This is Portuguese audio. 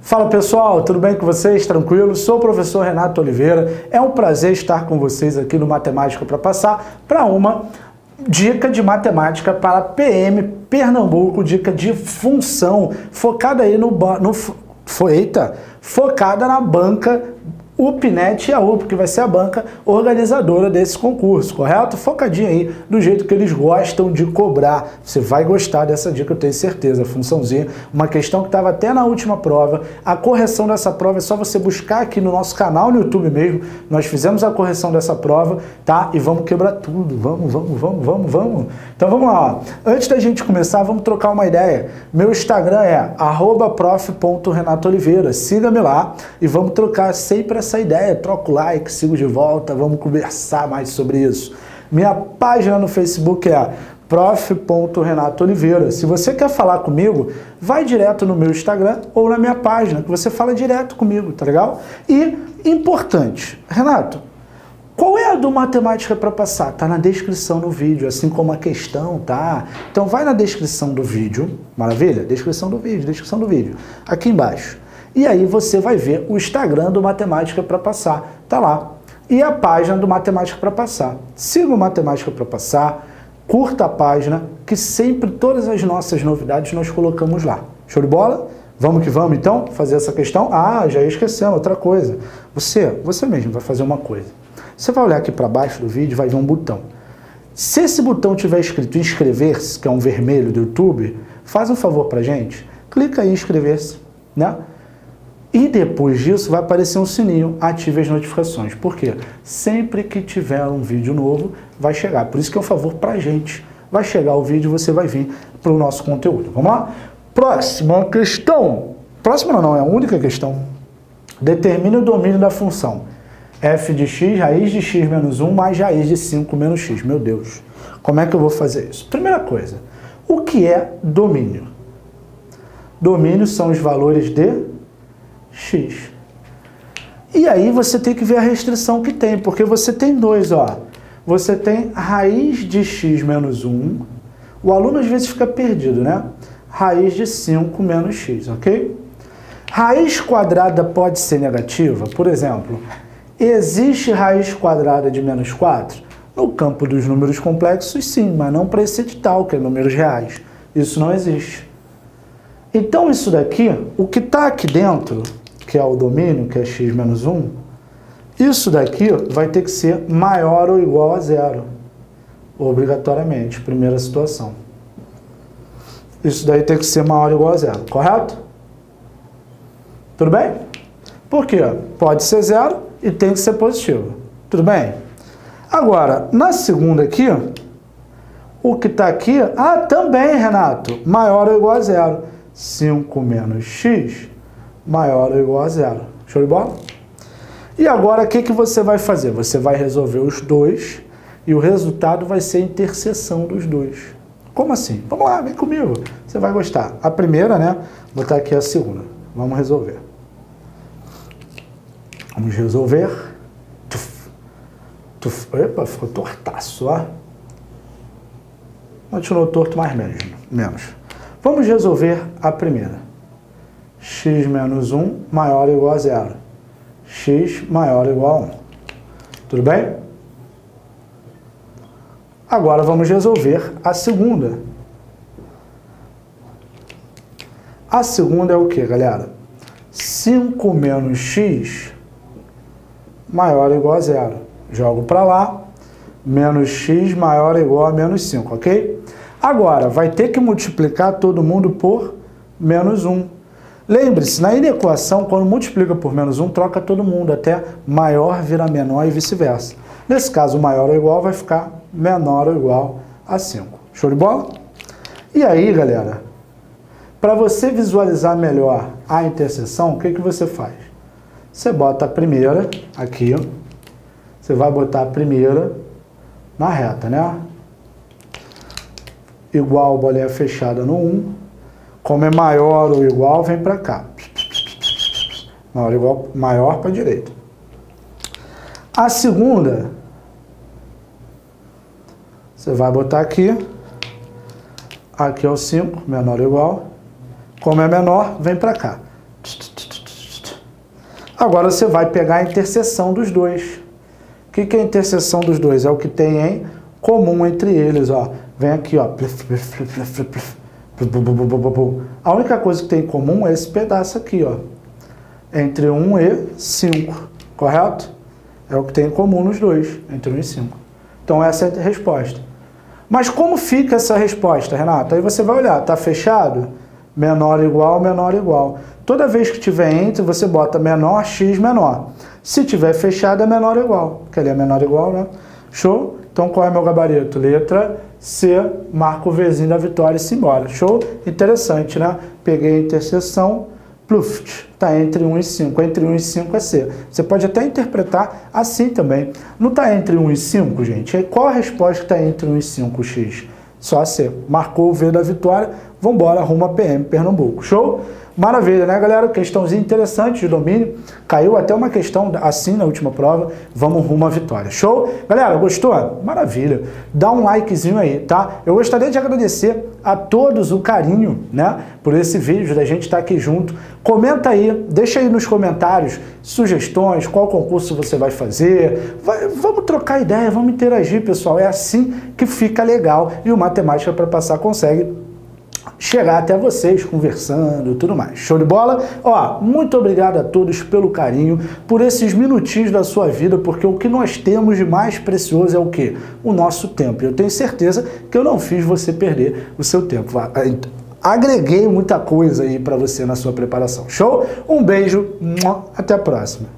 Fala pessoal, tudo bem com vocês? Tranquilo? Sou o professor Renato Oliveira. É um prazer estar com vocês aqui no Matemática para Passar para uma dica de matemática para PM Pernambuco, dica de função, focada aí focada na banca UPENET/IAUPE, que vai ser a banca organizadora desse concurso, correto? Focadinha aí do jeito que eles gostam de cobrar. Você vai gostar dessa dica, eu tenho certeza. Funçãozinha, uma questão que estava até na última prova. A correção dessa prova é só você buscar aqui no nosso canal no YouTube mesmo. Nós fizemos a correção dessa prova, tá? E vamos quebrar tudo. Vamos. Então vamos lá. Antes da gente começar, vamos trocar uma ideia. Meu Instagram é @prof.renatooliveira. Siga-me lá e vamos trocar sempre essa ideia, troca o like, sigo de volta, vamos conversar mais sobre isso. Minha página no Facebook é prof.renatooliveira. Se você quer falar comigo, vai direto no meu Instagram ou na minha página, que você fala direto comigo, tá legal? E, importante, Renato, qual é a do Matemática para Passar? Tá na descrição do vídeo, assim como a questão, tá? Então vai na descrição do vídeo, maravilha? Descrição do vídeo, aqui embaixo. E aí você vai ver o Instagram do Matemática para Passar, tá lá. E a página do Matemática para Passar. Siga o Matemática para Passar, curta a página, que sempre todas as nossas novidades nós colocamos lá. Show de bola? Vamos que vamos, então, fazer essa questão. Ah, já esquecemos, outra coisa. Você mesmo vai fazer uma coisa. Você vai olhar aqui para baixo do vídeo e vai ver um botão. Se esse botão tiver escrito inscrever-se, que é um vermelho do YouTube, faz um favor pra gente, clica aí em inscrever-se, né? E depois disso vai aparecer um sininho, ative as notificações. Por quê? Sempre que tiver um vídeo novo, vai chegar. Por isso que é um favor pra gente. Vai chegar o vídeo e você vai vir pro nosso conteúdo. Vamos lá? Próxima questão. Próxima não, é a única questão. Determine o domínio da função f de x, raiz de x menos 1, mais raiz de 5 menos x. Meu Deus, como é que eu vou fazer isso? Primeira coisa, o que é domínio? Domínio são os valores de x. E aí você tem que ver a restrição que tem, porque você tem dois, ó. Você tem raiz de x menos 1. O aluno às vezes fica perdido, né? Raiz de 5 menos x, ok? Raiz quadrada pode ser negativa? Por exemplo, existe raiz quadrada de menos 4? No campo dos números complexos, sim, mas não para esse edital, que é números reais. Isso não existe. Então isso daqui, o que está aqui dentro, que é o domínio, que é x menos 1, isso daqui vai ter que ser maior ou igual a zero, obrigatoriamente, primeira situação. Isso daí tem que ser maior ou igual a zero, correto? Tudo bem? Por quê? Pode ser zero e tem que ser positivo, tudo bem? Agora, na segunda aqui, o que está aqui, também, Renato, maior ou igual a zero. 5 menos x maior ou igual a zero. Show de bola? E agora o que que você vai fazer? Você vai resolver os dois e o resultado vai ser a interseção dos dois. Como assim? Vamos lá, vem comigo. Você vai gostar. A primeira, né? Vou botar aqui a segunda. Vamos resolver. Vamos resolver. Epa, ficou tortaço, ó. Continuou torto, mais menos. Vamos resolver a primeira. X menos 1 maior ou igual a zero. X maior ou igual a 1. Tudo bem? Agora vamos resolver a segunda. A segunda é o que, galera? 5 menos x maior ou igual a zero. Jogo para lá. Menos x maior ou igual a menos 5, ok? Agora, vai ter que multiplicar todo mundo por menos 1. Lembre-se, na inequação, quando multiplica por menos 1, troca todo mundo, até maior vira menor e vice-versa. Nesse caso, maior ou igual vai ficar menor ou igual a 5. Show de bola? E aí, galera, para você visualizar melhor a interseção, o que que você faz? Você bota a primeira aqui, ó. Você vai botar a primeira na reta, né? Igual, bolinha fechada no 1. Como é maior ou igual, vem para cá. Maior ou igual, maior para a direita. A segunda, você vai botar aqui. Aqui é o 5, menor ou igual. Como é menor, vem para cá. Agora você vai pegar a interseção dos dois. O que é a interseção dos dois? É o que tem em comum entre eles. Ó. Vem aqui, ó. A única coisa que tem em comum é esse pedaço aqui, ó. Entre 1 e 5, correto? É o que tem em comum nos dois, entre 1 e 5. Então essa é a resposta. Mas como fica essa resposta, Renato? Aí você vai olhar, tá fechado? Menor igual, menor igual. Toda vez que tiver entre, você bota menor, x, menor. Se tiver fechado, é menor igual, porque ele é menor igual, né? Show? Então qual é meu gabarito? Letra C, marca o Vzinho da vitória e simbora. Show? Interessante, né? Peguei a interseção, pluft, tá entre 1 e 5. Entre 1 e 5 é C. Você pode até interpretar assim também. Não tá entre 1 e 5, gente? Aí qual a resposta que tá entre 1 e 5, X? Só C. Marcou o V da vitória, vambora, rumo a PM Pernambuco. Show? Maravilha, né, galera? Questãozinha interessante de domínio. Caiu até uma questão assim na última prova. Vamos rumo à vitória. Show? Galera, gostou? Maravilha. Dá um likezinho aí, tá? Eu gostaria de agradecer a todos o carinho, né, por esse vídeo, da gente estar aqui junto. Comenta aí, deixa aí nos comentários sugestões, qual concurso você vai fazer. Vamos trocar ideia, vamos interagir, pessoal. É assim que fica legal e o Matemática para Passar consegue chegar até vocês conversando e tudo mais. Show de bola? Ó, muito obrigado a todos pelo carinho, por esses minutinhos da sua vida, porque o que nós temos de mais precioso é o quê? O nosso tempo. Eu tenho certeza que eu não fiz você perder o seu tempo. Agreguei muita coisa aí para você na sua preparação. Show? Um beijo, até a próxima.